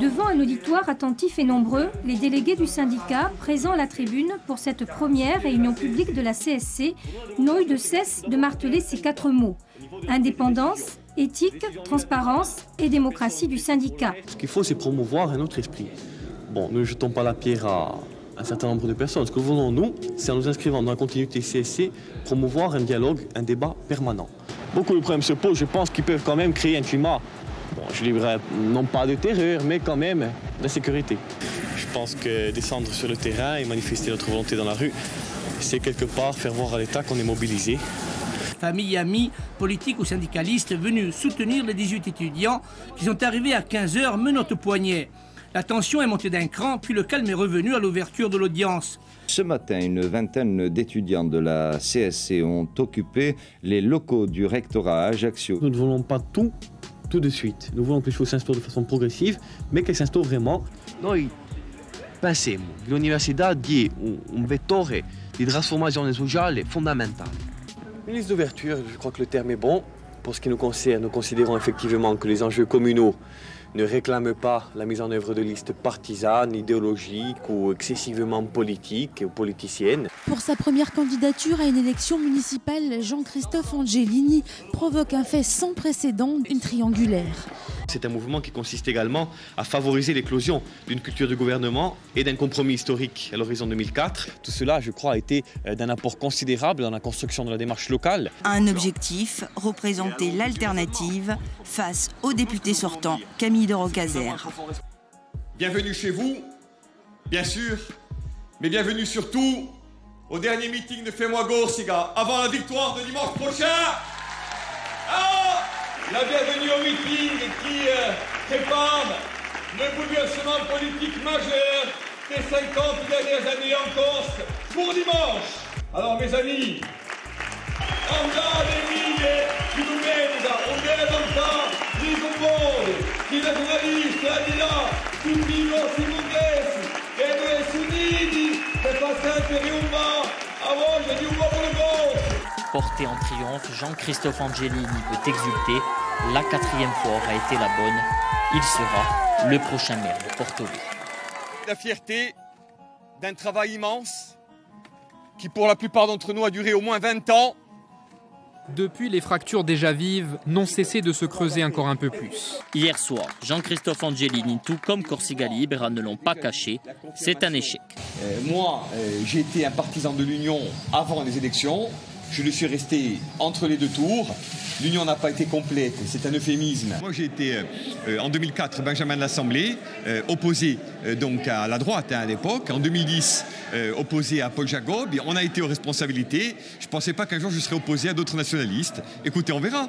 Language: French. Devant un auditoire attentif et nombreux, les délégués du syndicat, présents à la tribune pour cette première réunion publique de la CSC, n'ont eu de cesse de marteler ces 4 mots. Indépendance, éthique, transparence et démocratie du syndicat. Ce qu'il faut, c'est promouvoir un autre esprit. Bon, ne jetons pas la pierre à un certain nombre de personnes. Ce que voulons-nous, c'est en nous inscrivant dans la continuité CSC, promouvoir un dialogue, un débat permanent. Beaucoup de problèmes se posent, je pense qu'ils peuvent quand même créer un climat. Bon, je livrerai non pas de terreur, mais quand même de sécurité. Je pense que descendre sur le terrain et manifester notre volonté dans la rue, c'est quelque part faire voir à l'État qu'on est mobilisé. Famille et amis, politiques ou syndicalistes venus soutenir les 18 étudiants qui sont arrivés à 15 h menottes au poignet. La tension est montée d'un cran, puis le calme est revenu à l'ouverture de l'audience. Ce matin, une vingtaine d'étudiants de la CSC ont occupé les locaux du rectorat à Ajaccio. Nous ne voulons pas tout de suite. Nous voulons que les choses s'instaurent de façon progressive, mais qu'elles s'instaurent vraiment. Noi pensiamo che l'università dia un vettore di trasformazione sociale fondamentale. Une liste d'ouverture, je crois que le terme est bon. Pour ce qui nous concerne, nous considérons effectivement que les enjeux communaux ne réclament pas la mise en œuvre de listes partisanes, idéologiques ou excessivement politiques ou politiciennes. Pour sa première candidature à une élection municipale, Jean-Christophe Angelini provoque un fait sans précédent, une triangulaire. C'est un mouvement qui consiste également à favoriser l'éclosion d'une culture de gouvernement et d'un compromis historique à l'horizon 2004. Tout cela, je crois, a été d'un apport considérable dans la construction de la démarche locale. Un objectif, représenter l'alternative face au député sortant, Camille Dorocazer. Bienvenue chez vous, bien sûr, mais bienvenue surtout au dernier meeting de Fais-moi Go, Corsica, avant la victoire de dimanche prochain. La bienvenue au meeting qui prépare le bouleversement politique majeur des 50 dernières années en Corse pour dimanche. Alors mes amis, on a des milliers qui nous mènent au développement du monde, qui nationaliste la villa, qui vivent si vous plaît, et nous unissons, c'est pas ça que nous avons, je dis au bon. Porté en triomphe, Jean-Christophe Angelini peut exulter. La 4e fois aura été la bonne. Il sera le prochain maire de Porto-Vecchio. La fierté d'un travail immense qui, pour la plupart d'entre nous, a duré au moins 20 ans. Depuis, les fractures déjà vives n'ont cessé de se creuser encore un peu plus. Hier soir, Jean-Christophe Angelini, tout comme Corsica Libera, ne l'ont pas caché. C'est un échec. Moi, j'ai été un partisan de l'Union avant les élections. Je le suis resté entre les deux tours. L'union n'a pas été complète, c'est un euphémisme. Moi j'ai été en 2004 Benjamin de l'Assemblée, opposé donc à la droite à l'époque. En 2010, opposé à Paul Jacob. Et on a été aux responsabilités. Je ne pensais pas qu'un jour je serais opposé à d'autres nationalistes. Écoutez, on verra.